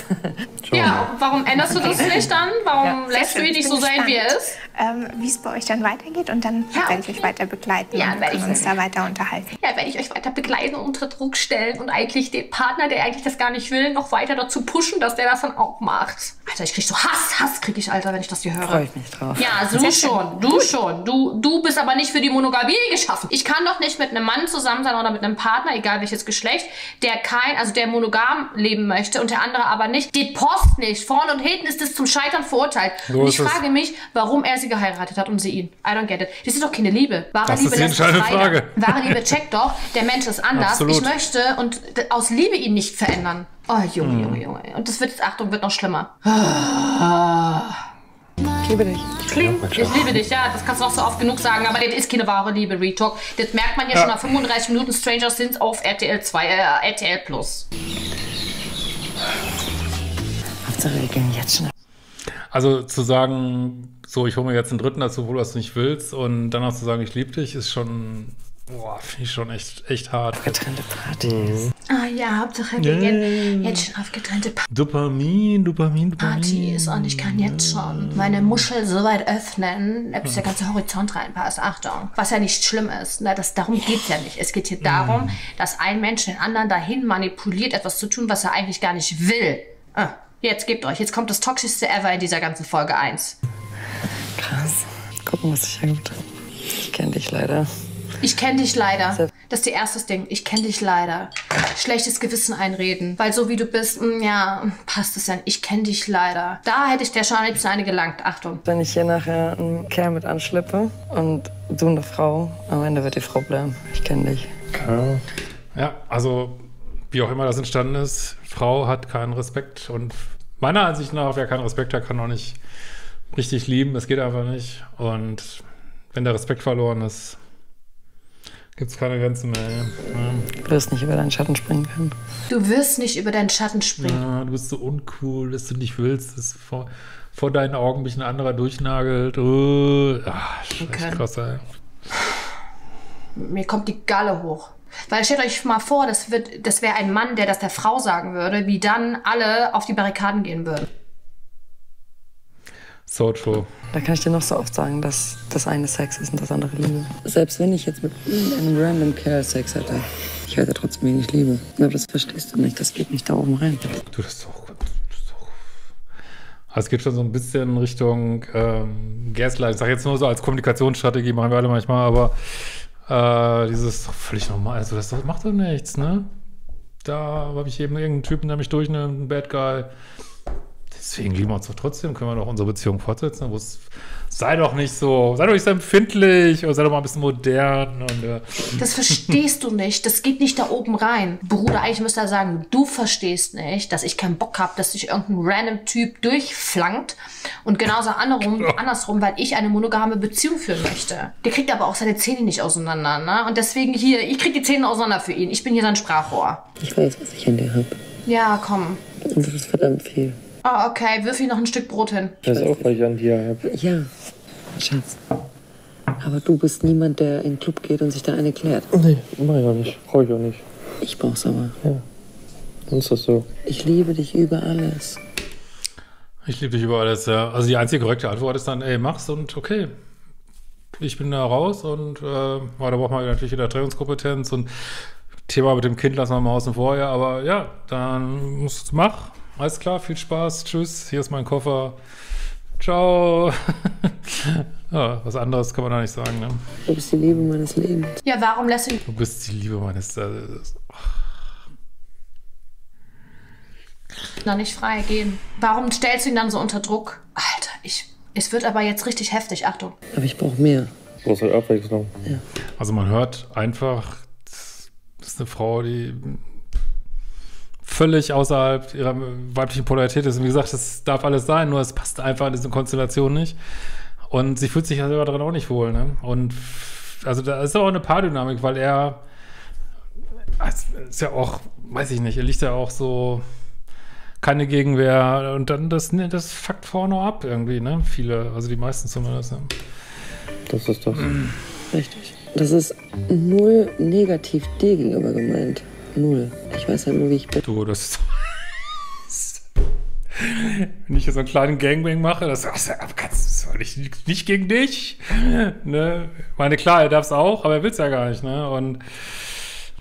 Ja, warum änderst du das nicht dann? Warum ja. lässt du ihn nicht so sein, wie er ist? Ähm, wie es bei euch dann weitergeht und dann ja. werde ich euch weiter begleiten ja, und werde ich uns da weiter unterhalten. Ja, werde ich euch weiter begleiten und unter Druck stellen und eigentlich den Partner, der eigentlich das gar nicht will, noch weiter dazu pushen, dass der das dann auch macht. Macht. Alter, ich krieg so Hass, Hass krieg ich, Alter, wenn ich das hier höre. Freue ich mich drauf. Ja, also du schon, du schon. Du, du bist aber nicht für die Monogamie geschaffen. Ich kann doch nicht mit einem Mann zusammen sein oder mit einem Partner, egal welches Geschlecht, der kein, also der monogam leben möchte und der andere aber nicht. Die Post nicht. Vorne und hinten ist es zum Scheitern verurteilt. So und ich frage mich, warum er sie geheiratet hat und sie ihn. I don't get it. Das ist doch keine Liebe. Wahre das Liebe ist die entscheidende Frage. Wahre Liebe checkt doch, der Mensch ist anders. Absolut. Ich möchte und aus Liebe ihn nicht verändern. Oh, Junge, Junge, Junge. Und das wird jetzt, Achtung, wird noch schlimmer. Ah. Ich liebe dich. Klingt. Ich liebe dich, ja, das kannst du auch so oft genug sagen, aber das ist keine wahre Liebe, Retalk. Das merkt man ja, ja. schon nach fünfunddreißig Minuten Stranger Sins auf R T L zwei, äh, R T L Plus. Hauptsache, wir gehen jetzt schon. Also zu sagen, so, ich hole mir jetzt einen dritten dazu, obwohl du das nicht willst, und danach zu sagen, ich liebe dich, ist schon, boah, finde ich schon echt, echt hart. Getrennte Partys. Ah ja, Hauptsache wir yeah. gehen jetzt schon auf getrennte Partys. Dopamin, Dopamin, Dopamin. Party ist und ich kann jetzt schon meine Muschel so weit öffnen, dass der ganze Horizont reinpasst. Achtung. Was ja nicht schlimm ist. Ne? Das, darum geht es ja nicht. Es geht hier darum, dass ein Mensch den anderen dahin manipuliert, etwas zu tun, was er eigentlich gar nicht will. Ah, jetzt gebt euch. Jetzt kommt das Toxischste ever in dieser ganzen Folge eins. Krass. Gucken, was ich habe. Ich kenne dich leider. Ich kenne dich leider. Das ist die erste Ding. Ich kenne dich leider. Schlechtes Gewissen einreden. Weil so wie du bist, mh, ja, passt es ja nicht. Ich kenne dich leider. Da hätte ich dir schon am liebsten eine gelangt. Achtung. Wenn ich hier nachher einen Kerl mit anschleppe und du eine Frau, am Ende wird die Frau bleiben. Ich kenne dich. Ja. ja, also wie auch immer das entstanden ist, Frau hat keinen Respekt. Und meiner Ansicht nach, wer keinen Respekt hat, kann auch nicht richtig lieben. Das geht einfach nicht. Und wenn der Respekt verloren ist, gibt es keine Grenzen mehr. Ja. Du wirst nicht über deinen Schatten springen können. Du wirst nicht über deinen Schatten springen. Ja, du bist so uncool, dass du nicht willst, dass vor, vor deinen Augen mich ein anderer durchnagelt. Uh, ach, okay. Krass, ey. Mir kommt die Galle hoch. Weil stellt euch mal vor, das, wird, das wäre ein Mann, der das der Frau sagen würde, wie dann alle auf die Barrikaden gehen würden. So true. Da kann ich dir noch so oft sagen, dass das eine Sex ist und das andere Liebe. Selbst wenn ich jetzt mit einem random Kerl Sex hätte, ich hätte trotzdem wenig Liebe. Aber das verstehst du nicht, das geht nicht da oben rein. Du, das ist doch... Das ist doch also es geht schon so ein bisschen Richtung ähm, Gaslight. Ich sage jetzt nur so als Kommunikationsstrategie, machen wir alle manchmal, aber äh, dieses ist doch völlig normal. Also das macht doch nichts, ne? Da habe ich eben irgendeinen Typen, der mich durchnimmt, einen Bad Guy. Deswegen lieben wir uns doch trotzdem, können wir doch unsere Beziehung fortsetzen. Sei doch nicht so, sei doch nicht so empfindlich oder sei doch mal ein bisschen modern. Und, äh. Das verstehst du nicht, das geht nicht da oben rein. Bruder, eigentlich müsste er sagen, du verstehst nicht, dass ich keinen Bock habe, dass dich irgendein random Typ durchflankt. Und genauso andersrum, andersrum, weil ich eine monogame Beziehung führen möchte. Der kriegt aber auch seine Zähne nicht auseinander. Ne? Und deswegen hier, ich kriege die Zähne auseinander für ihn. Ich bin hier sein Sprachrohr. Ich weiß, was ich an dir habe. Ja, komm. Das ist verdammt viel. Oh, okay, wirf ihm noch ein Stück Brot hin. Das ist auch, weil ich an dir habe. Ja, Schatz. Aber du bist niemand, der in den Club geht und sich dann eine klärt. Nee, mach ich auch nicht. Brauche ich auch nicht. Ich brauch's aber. Ja, dann ist das so. Ich liebe dich über alles. Ich liebe dich über alles, ja. Also die einzige korrekte Antwort ist dann, ey, mach's und okay. Ich bin da raus und äh, da braucht man natürlich wieder Trennungskompetenz und Thema mit dem Kind lassen wir mal außen vor, ja. Aber ja, dann musst du mach. Alles klar, viel Spaß, tschüss, hier ist mein Koffer, ciao. Ja, was anderes kann man da nicht sagen, ne? Du bist die Liebe meines Lebens. Ja, warum lässt du... Du bist die Liebe meines... Äh, noch nicht frei gehen. Warum stellst du ihn dann so unter Druck? Alter, ich... Es wird aber jetzt richtig heftig, Achtung. Aber ich brauche mehr. Du brauchst halt Abwechslung. Ja. Also man hört einfach, das ist eine Frau, die... völlig außerhalb ihrer weiblichen Polarität ist. Und wie gesagt, das darf alles sein, nur es passt einfach in diese Konstellation nicht. Und sie fühlt sich ja selber daran auch nicht wohl. Ne? Und also da ist auch eine Paardynamik, weil er ist ja auch, weiß ich nicht, er liegt ja auch so keine Gegenwehr. Und dann, das, ne, das fuckt vorne ab irgendwie, ne? Viele, also die meisten zumindest. Ne? Das ist doch richtig. Das ist null negativ dir gegenüber gemeint. Null. Ich weiß halt nur, wie ich bin. Du, das ist... Wenn ich jetzt so einen kleinen Gangbang mache, das ist ja nicht, nicht gegen dich. Ne? Ich meine, klar, er darf es auch, aber er will es ja gar nicht. Ne? Und,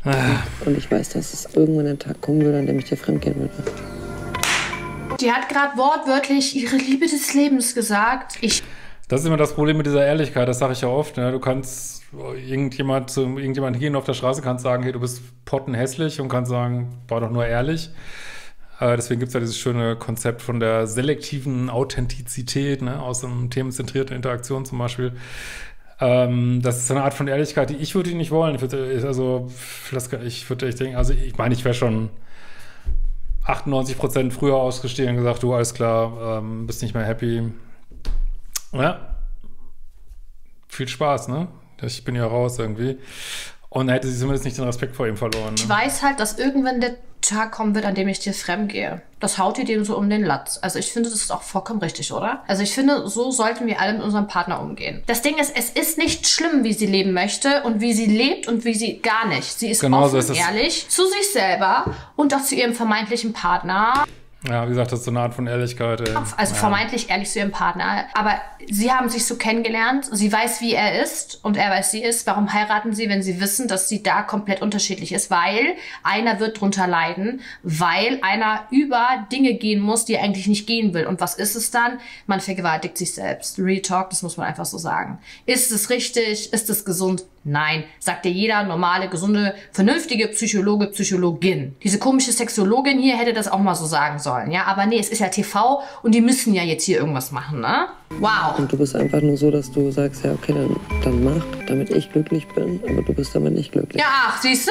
äh. Und ich weiß, dass es irgendwann ein Tag kommen würde, an dem ich dir fremdgehen würde. Die hat gerade wortwörtlich ihre Liebe des Lebens gesagt. Ich... Das ist immer das Problem mit dieser Ehrlichkeit, das sage ich ja oft. Ne? Du kannst irgendjemand zu irgendjemandem hingehen auf der Straße, kannst sagen, hey, du bist pottenhässlich und kannst sagen, war doch nur ehrlich. Äh, deswegen gibt es ja dieses schöne Konzept von der selektiven Authentizität, ne? Aus einem themenzentrierten Interaktion zum Beispiel. Ähm, das ist eine Art von Ehrlichkeit, die ich würde nicht wollen. Ich würde, also, das, ich würde echt denken, also ich meine, ich wäre schon achtundneunzig Prozent früher ausgestiegen und gesagt, du, alles klar, ähm, bist nicht mehr happy. Ja. Viel Spaß, ne? Ich bin ja raus irgendwie. Und hätte sie zumindest nicht den Respekt vor ihm verloren. Ne? Ich weiß halt, dass irgendwann der Tag kommen wird, an dem ich dir fremd gehe. Das haut dir dem so um den Latz. Also ich finde, das ist auch vollkommen richtig, oder? Also ich finde, so sollten wir alle mit unserem Partner umgehen. Das Ding ist, es ist nicht schlimm, wie sie leben möchte und wie sie lebt und wie sie gar nicht. Sie ist offen und ehrlich zu sich selber und auch zu ihrem vermeintlichen Partner. Ja, wie gesagt, das ist so eine Art von Ehrlichkeit. Ey. Also ja. Vermeintlich ehrlich zu ihrem Partner. Aber sie haben sich so kennengelernt. Sie weiß, wie er ist und er weiß, sie ist. Warum heiraten sie, wenn sie wissen, dass sie da komplett unterschiedlich ist? Weil einer wird drunter leiden, weil einer über Dinge gehen muss, die er eigentlich nicht gehen will. Und was ist es dann? Man vergewaltigt sich selbst. Real Talk, das muss man einfach so sagen. Ist es richtig? Ist es gesund? Nein, sagt dir jeder normale, gesunde, vernünftige Psychologe, Psychologin. Diese komische Sexologin hier hätte das auch mal so sagen sollen, ja? Aber nee, es ist ja T V und die müssen ja jetzt hier irgendwas machen, ne? Wow! Und du bist einfach nur so, dass du sagst, ja, okay, dann, dann mach, damit ich glücklich bin, aber du bist damit nicht glücklich. Ja, ach, siehst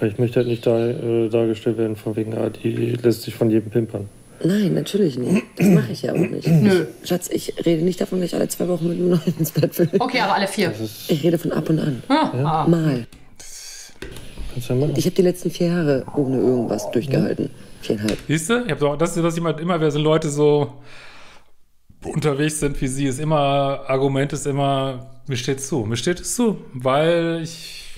du? Ich möchte halt nicht da, äh, dargestellt werden, von wegen, ah, die lässt sich von jedem pimpern. Nein, natürlich nicht. Das mache ich ja auch nicht. Nö. Schatz, ich rede nicht davon, dass ich alle zwei Wochen mit einem neuen ins Bett will. Okay, aber alle vier. Ich rede von ab und an. Ah. Ja. Mal. Ja mal. Ich habe die letzten vier Jahre ohne irgendwas durchgehalten. Ja. Viereinhalb. Siehst du? Ich hab doch, das ist das immer, immer, wer so Leute so unterwegs sind wie sie, ist immer, Argument ist immer, mir steht es zu. Mir steht es zu, weil ich...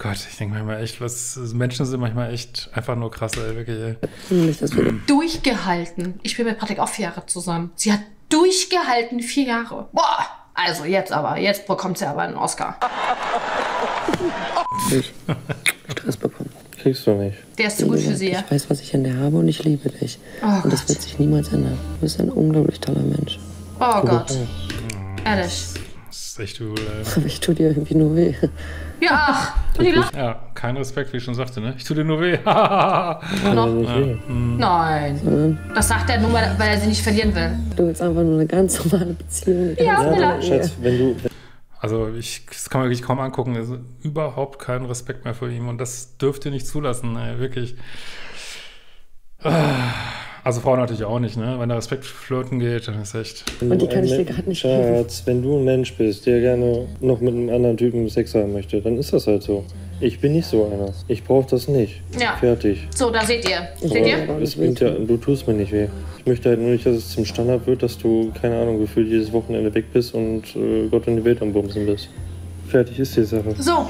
Gott, ich denke manchmal echt, was, Menschen sind manchmal echt einfach nur krass, ey, wirklich, ey. Durchgehalten. Ich bin mit Patrick auch vier Jahre zusammen. Sie hat durchgehalten vier Jahre. Boah, also jetzt aber, jetzt bekommt sie aber einen Oscar. Ich Stress bekommen. Kriegst du nicht. Der ist zu gut für sie, ja. Ich weiß, was ich an dir habe und ich liebe dich. Oh und Gott. Das wird sich niemals ändern. Du bist ein unglaublich toller Mensch. Oh Gott. Ehrlich. Das ist echt übel, ey. Aber ich tue dir irgendwie nur weh. Ja, ach, und die lacht. Ja, kein Respekt, wie ich schon sagte, ne? Ich tue dir nur weh. Noch? Ja. Nein. Das sagt er nur, weil er sie nicht verlieren will. Du willst einfach nur eine ganz normale Beziehung. Ja, ja, Schatz, wenn du... Also, ich, das kann man wirklich kaum angucken. Es ist überhaupt kein Respekt mehr vor ihm. Und das dürft ihr nicht zulassen, ey, wirklich. Also Frauen natürlich auch nicht, ne? Wenn der Respekt flirten geht, dann ist echt... Und die kann ich dir gerade nicht geben. Schatz, wenn du ein Mensch bist, der gerne noch mit einem anderen Typen Sex haben möchte, dann ist das halt so. Ich bin nicht so einer. Ich brauche das nicht. Ja. Fertig. So, da seht ihr. Seht ihr? Es bringt ja, du tust mir nicht weh. Ich möchte halt nur nicht, dass es zum Standard wird, dass du, keine Ahnung, gefühlt jedes Wochenende weg bist und äh, Gott in die Welt am Bumsen bist. Fertig ist die Sache. So,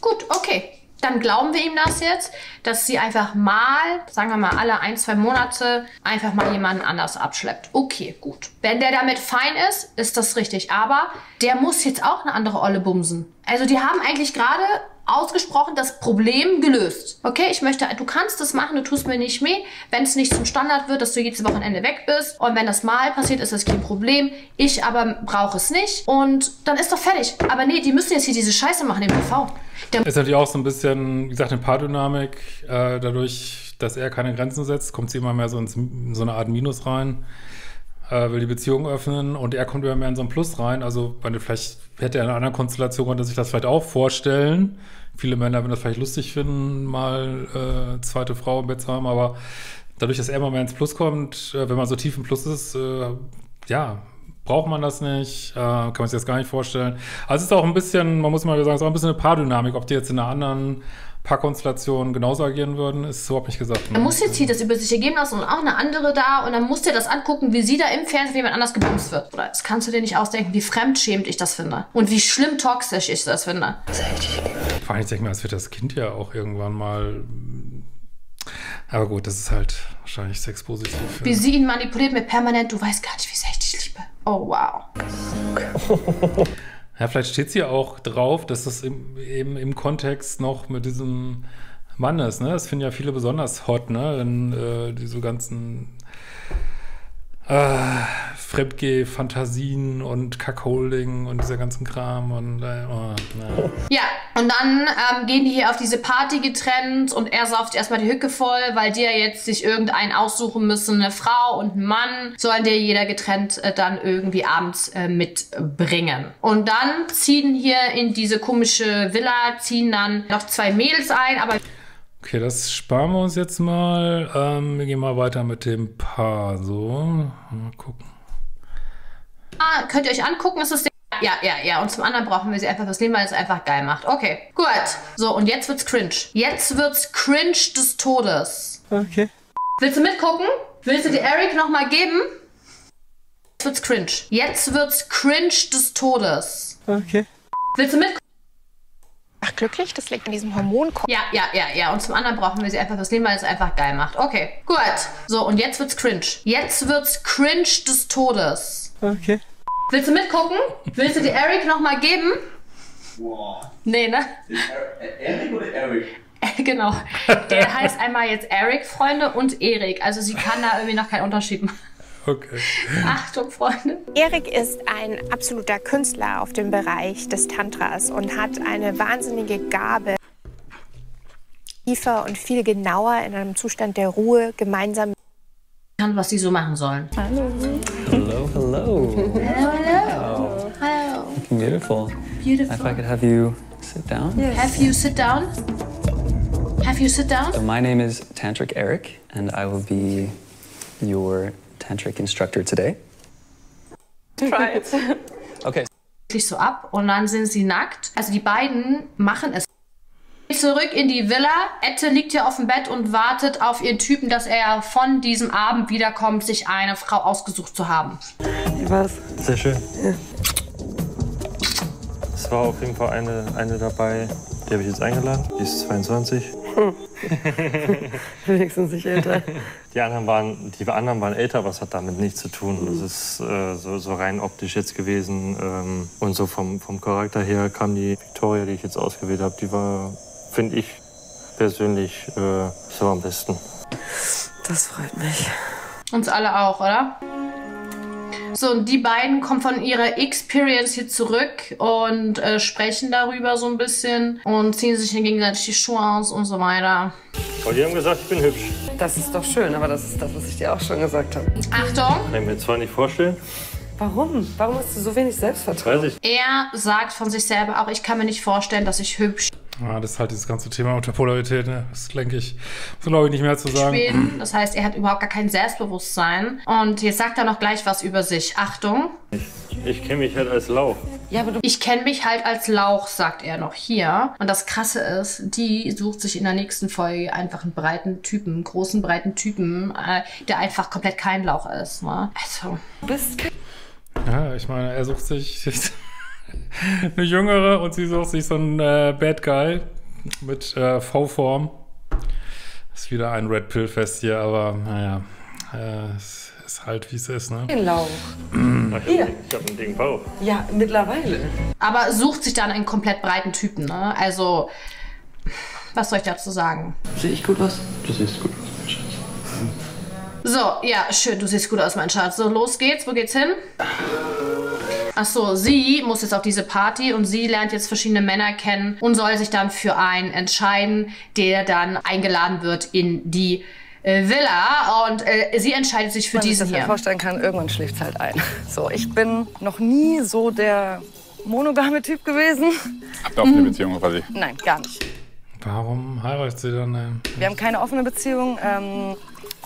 gut, okay. Dann glauben wir ihm das jetzt, dass sie einfach mal, sagen wir mal alle ein, zwei Monate, einfach mal jemanden anders abschleppt. Okay, gut. Wenn der damit fein ist, ist das richtig. Aber der muss jetzt auch eine andere Olle bumsen. Also die haben eigentlich gerade ausgesprochen das Problem gelöst. Okay, ich möchte, du kannst das machen, du tust mir nicht weh, wenn es nicht zum Standard wird, dass du jedes Wochenende weg bist. Und wenn das mal passiert, ist das kein Problem. Ich aber brauche es nicht. Und dann ist doch fertig. Aber nee, die müssen jetzt hier diese Scheiße machen im T V. Der ist natürlich auch so ein bisschen, wie gesagt, eine Paardynamik. Äh, dadurch, dass er keine Grenzen setzt, kommt sie immer mehr so in, in so eine Art Minus rein. Äh, will die Beziehung öffnen und er kommt immer mehr in so ein Plus rein. Also, meine, vielleicht hätte er in einer anderen Konstellation, konnte sich das vielleicht auch vorstellen. Viele Männer würden das vielleicht lustig finden, mal äh, zweite Frau im Bett zu haben, aber dadurch, dass er immer mehr ins Plus kommt, äh, wenn man so tief im Plus ist, äh, ja, braucht man das nicht, äh, kann man sich das gar nicht vorstellen. Also es ist auch ein bisschen, man muss mal sagen, es ist auch ein bisschen eine Paardynamik, ob die jetzt in einer anderen Paarkonstellationen genauso agieren würden, ist überhaupt nicht gesagt. Ne? Er muss jetzt hier das über sich ergeben lassen und auch eine andere da und dann muss der das angucken, wie sie da im Fernsehen jemand anders gebumst wird. Oder das kannst du dir nicht ausdenken, wie fremdschämend ich das finde. Und wie schlimm toxisch ich das finde. Vor allem, ich denke mal, es wird das Kind ja auch irgendwann mal... Aber gut, das ist halt wahrscheinlich sexpositiv. Wie sie ihn manipuliert mit permanent, du weißt gar nicht, wie sehr ich dich liebe. Oh, wow. Ja, vielleicht steht es ja auch drauf, dass das im, eben im Kontext noch mit diesem Mann ist, ne? Das finden ja viele besonders hot, ne? Wenn äh, diese ganzen äh, Fremdgeh-Fantasien und Kackholding und dieser ganzen Kram und äh, oh, ne. Ja, und dann ähm, gehen die hier auf diese Party getrennt und er sauft erstmal die Hücke voll, weil die ja jetzt sich irgendeinen aussuchen müssen, eine Frau und einen Mann, sollen dir jeder getrennt äh, dann irgendwie abends äh, mitbringen. Und dann ziehen hier in diese komische Villa, ziehen dann noch zwei Mädels ein, aber... Okay, das sparen wir uns jetzt mal. Ähm, wir gehen mal weiter mit dem Paar. So, mal gucken. Ah, könnt ihr euch angucken, ist das Ding? Ja, ja, ja. Und zum anderen brauchen wir sie einfach fürs Leben, weil es einfach geil macht. Okay, gut. So, und jetzt wird's cringe. Jetzt wird's cringe des Todes. Okay. Willst du mitgucken? Willst du die Erik nochmal geben? Jetzt wird's cringe. Jetzt wird's cringe des Todes. Okay. Willst du mitgucken? Ach, glücklich? Das liegt an diesem Hormonkorb. Ja, ja, ja, ja. Und zum anderen brauchen wir sie einfach fürs Leben, weil es einfach geil macht. Okay, gut. So, und jetzt wird's cringe. Jetzt wird's cringe des Todes. Okay. Willst du mitgucken? Willst du die Erik nochmal geben? Wow. Nee, ne? Erik oder Erik? Genau. Der heißt einmal jetzt Erik, Freunde, und Erik. Also sie kann da irgendwie noch keinen Unterschied machen. Okay. Achtung, Freunde. Erik ist ein absoluter Künstler auf dem Bereich des Tantras und hat eine wahnsinnige Gabe, tiefer und viel genauer in einem Zustand der Ruhe gemeinsam kann, was sie so machen sollen. Hallo. Hello, hello. Hello, hello. Hello. Beautiful. Beautiful. If I could have you sit down. Yes. Have you sit down? Have you sit down? So my name is Tantric Erik and I will be your Tantric Instructor today. Try it. Okay. So ab und dann sind sie nackt. Also die beiden machen es. Zurück in die Villa. Ette liegt hier auf dem Bett und wartet auf ihren Typen, dass er von diesem Abend wiederkommt, sich eine Frau ausgesucht zu haben. Wie war's? Sehr schön. Ja. Es war auf jeden Fall eine, eine dabei, die habe ich jetzt eingeladen. Die ist zweiundzwanzig. Hm. Wenigstens nicht älter. Die anderen waren, die anderen waren älter, aber es hat damit nichts zu tun. Das ist äh, so, so rein optisch jetzt gewesen. Ähm, und so vom, vom Charakter her kam die Victoria, die ich jetzt ausgewählt habe, die war, finde ich persönlich, äh, so am besten. Das freut mich. Uns alle auch, oder? So, und die beiden kommen von ihrer Experience hier zurück und äh, sprechen darüber so ein bisschen und ziehen sich dann gegenseitig die Schuhe aus und so weiter. Oh, die haben gesagt, ich bin hübsch. Das ist doch schön, aber das ist das, was ich dir auch schon gesagt habe. Achtung! Kann ich mir zwar nicht vorstellen. Warum? Warum hast du so wenig Selbstvertrauen? Weiß ich. Er sagt von sich selber auch, ich kann mir nicht vorstellen, dass ich hübsch bin. Ja, das ist halt dieses ganze Thema unter Polarität, ne? Das denke ich, so glaube ich nicht mehr zu sagen. Schweden. Das heißt, er hat überhaupt gar kein Selbstbewusstsein. Und jetzt sagt er noch gleich was über sich. Achtung. Ich, ich kenne mich halt als Lauch. Ja, aber du ich kenne mich halt als Lauch, sagt er noch hier. Und das Krasse ist, die sucht sich in der nächsten Folge einfach einen breiten Typen, einen großen, breiten Typen, äh, der einfach komplett kein Lauch ist. Ne? Also. Du bist kein... Ja, ich meine, er sucht sich... Eine jüngere und sie sucht sich so einen äh, Bad Guy mit äh, V-Form. Ist wieder ein Red Pill-Fest hier, aber naja, äh, es ist halt wie es ist, ne? Den Lauch. Ich hab einen dicken Bauch. Ja, mittlerweile. Aber sucht sich dann einen komplett breiten Typen, ne? Also, was soll ich dazu sagen? Sehe ich gut aus? Du siehst gut aus, mein Schatz. So, ja, schön, du siehst gut aus, mein Schatz. So, los geht's, wo geht's hin? Ach so, sie muss jetzt auf diese Party und sie lernt jetzt verschiedene Männer kennen und soll sich dann für einen entscheiden, der dann eingeladen wird in die äh, Villa. Und äh, sie entscheidet sich für man diesen sich das hier. Wenn ich mir vorstellen kann, irgendwann schläft es halt ein. So, ich bin noch nie so der monogame Typ gewesen. Habt ihr offene Beziehung quasi? Nein, gar nicht. Warum heiratet sie dann? Äh, Wir haben keine offene Beziehung. Ähm,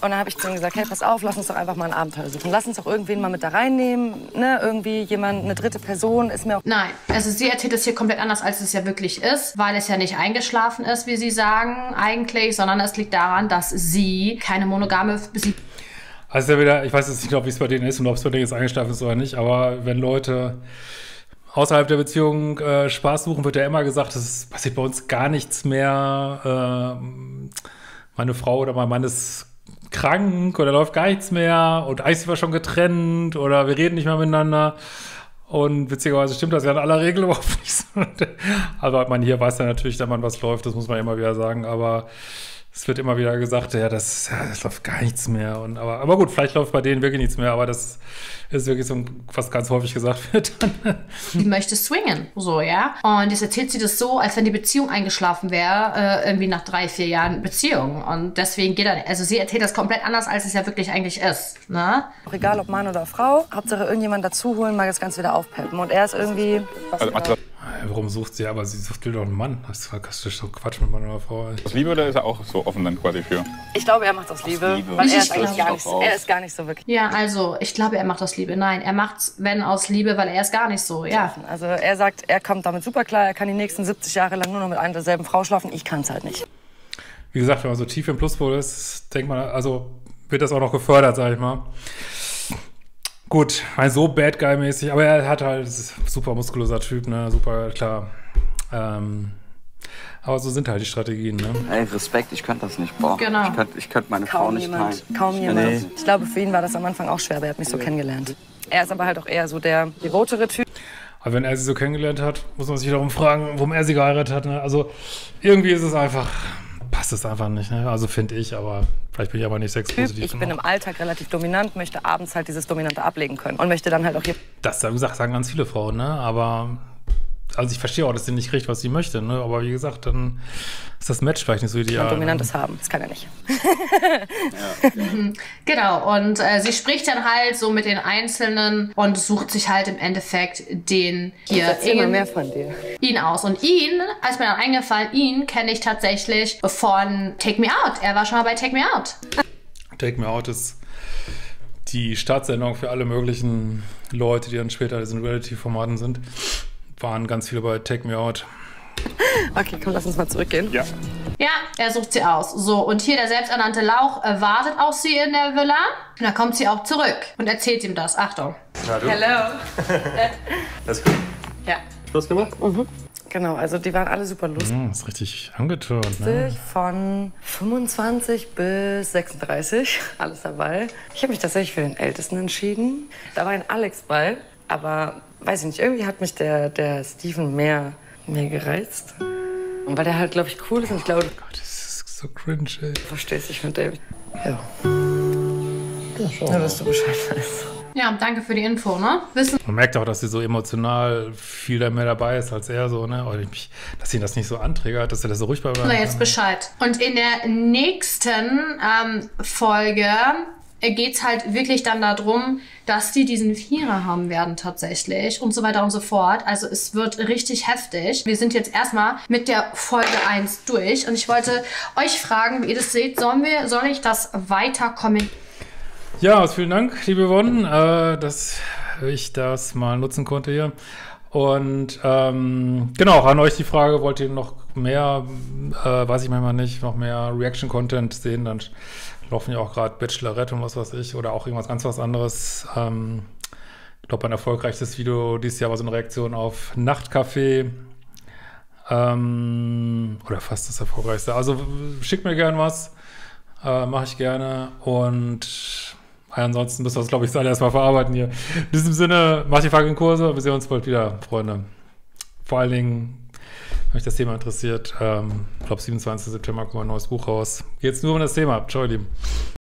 Und dann habe ich zu ihm gesagt, hey, pass auf, lass uns doch einfach mal ein Abenteuer suchen. Lass uns doch irgendwen mal mit da reinnehmen, ne? Irgendwie jemand, eine dritte Person ist mir auch... Nein, also sie erzählt es hier komplett anders, als es ja wirklich ist, weil es ja nicht eingeschlafen ist, wie sie sagen, eigentlich, sondern es liegt daran, dass sie keine monogame... Also ja wieder, ich weiß jetzt nicht, ob es bei denen ist und ob es bei denen jetzt eingeschlafen ist oder nicht, aber wenn Leute... Außerhalb der Beziehung äh, Spaß suchen, wird ja immer gesagt, es passiert bei uns gar nichts mehr. Äh, meine Frau oder mein Mann ist... krank oder läuft gar nichts mehr und Eis war schon getrennt oder wir reden nicht mehr miteinander und witzigerweise stimmt das ja in aller Regel überhaupt nicht so. Also man hier weiß ja natürlich, dass man was läuft, das muss man immer wieder sagen, aber es wird immer wieder gesagt, ja, das, ja, das läuft gar nichts mehr und aber, aber gut, vielleicht läuft bei denen wirklich nichts mehr, aber das ist wirklich so, was ganz häufig gesagt wird. Sie möchte swingen, so, ja, und jetzt erzählt sie das so, als wenn die Beziehung eingeschlafen wäre, äh, irgendwie nach drei, vier Jahren Beziehung und deswegen geht er nicht. Also sie erzählt das komplett anders, als es ja wirklich eigentlich ist, ne? Auch egal, ob Mann oder Frau, Hauptsache irgendjemand dazu holen, mal das Ganze wieder aufpeppen und er ist irgendwie... Was also, warum sucht sie? Aber sie sucht doch einen Mann. Das ist so Quatsch mit Mann oder Frau. Aus Liebe oder ist er auch so offen dann quasi für? Ich glaube, er macht aus Liebe, Liebe. Weil er ist, eigentlich gar nicht, er ist gar nicht so wirklich. Ja, also ich glaube, er macht aus Liebe. Nein, er macht's, wenn aus Liebe, weil er ist gar nicht so. Ja. Also er sagt, er kommt damit super klar. Er kann die nächsten siebzig Jahre lang nur noch mit einer derselben Frau schlafen. Ich kann es halt nicht. Wie gesagt, wenn man so tief im Pluspol ist, denkt man, also wird das auch noch gefördert, sag ich mal. Gut, so Bad Guy-mäßig, aber er hat halt super muskulöser Typ, ne? Super klar. Ähm, aber so sind halt die Strategien, ne? Ey, Respekt, ich könnte das nicht, boah. Genau. Ich könnte ich könnt meine Kaum Frau nicht jemand. Teilen. Kaum jemand. Nee. Ich glaube, für ihn war das am Anfang auch schwer, aber er hat mich so kennengelernt. Er ist aber halt auch eher so der devotere Typ. Aber wenn er sie so kennengelernt hat, muss man sich darum fragen, warum er sie geheiratet hat, ne? Also irgendwie ist es einfach, passt es einfach nicht, ne? Also finde ich, aber... Vielleicht bin ich aber nicht sexpositiv. Ich bin im Alltag relativ dominant, möchte abends halt dieses Dominante ablegen können und möchte dann halt auch hier... Das, wie gesagt, sagen ganz viele Frauen, ne? Aber, also ich verstehe auch, dass sie nicht kriegt, was sie möchte, ne? Aber wie gesagt, dann ist das Match vielleicht nicht so ideal. Und Dominantes haben, das kann er nicht. Ja, ja. Genau, und äh, sie spricht dann halt so mit den Einzelnen und sucht sich halt im Endeffekt den hier... Ich erzähl mal mehr von dir. Ihn aus. Und ihn, als mir dann eingefallen, ihn kenne ich tatsächlich von Take Me Out. Er war schon mal bei Take Me Out. Take Me Out ist die Startsendung für alle möglichen Leute, die dann später in Reality-Formaten sind. Waren ganz viele bei Take Me Out. Okay, komm, lass uns mal zurückgehen. Ja. Ja, er sucht sie aus. So, und hier der selbsternannte Lauch äh, wartet auf sie in der Villa. Und dann kommt sie auch zurück und erzählt ihm das. Achtung. Na, du. Hello. Alles gut? Ja. Schluss gemacht? Mhm. Genau, also die waren alle super lustig. Mhm, ist richtig angetürmt, ne? Von fünfundzwanzig bis sechsunddreißig, alles dabei. Ich habe mich tatsächlich für den Ältesten entschieden. Da war ein Alex bei, aber weiß ich nicht, irgendwie hat mich der, der Steven mehr... mir gereizt. Und weil der halt, glaube ich, cool ist und ich glaube... Oh Gott, das ist so cringe, ey. Verstehst dich mit David. Ja. Nur, ja, dass du Bescheid weißt. Ja, danke für die Info, ne? Wissen. Man merkt auch, dass sie so emotional viel mehr dabei ist als er, so, ne? Oder ich, dass ihn das nicht so anträgert, dass er das so ruhig bleibt. So, jetzt Bescheid. Und in der nächsten ähm, Folge geht es halt wirklich dann darum, dass die diesen Vierer haben werden tatsächlich und so weiter und so fort. Also es wird richtig heftig. Wir sind jetzt erstmal mit der Folge eins durch und ich wollte euch fragen, wie ihr das seht. Sollen wir, soll ich das weiter kommentieren? Ja, vielen Dank, liebe Yvonne, äh, dass ich das mal nutzen konnte hier. Und ähm, genau, an euch die Frage, wollt ihr noch mehr, äh, weiß ich manchmal nicht, noch mehr Reaction-Content sehen, dann laufen ja auch gerade Bachelorette und was weiß ich oder auch irgendwas ganz was anderes. Ähm, ich glaube, ein erfolgreiches Video dieses Jahr war so eine Reaktion auf Nachtcafé. Ähm, oder fast das erfolgreichste. Also schickt mir gern was. Äh, Mache ich gerne. Und ansonsten müssen wir es, glaube ich, alle erstmal verarbeiten hier. In diesem Sinne, macht die fucking Kurse. Wir sehen uns bald wieder, Freunde. Vor allen Dingen, wenn euch das Thema interessiert, ähm, ich glaube, siebenundzwanzigsten September kommt ein neues Buch raus. Geht's nur um das Thema. Ciao, ihr Lieben.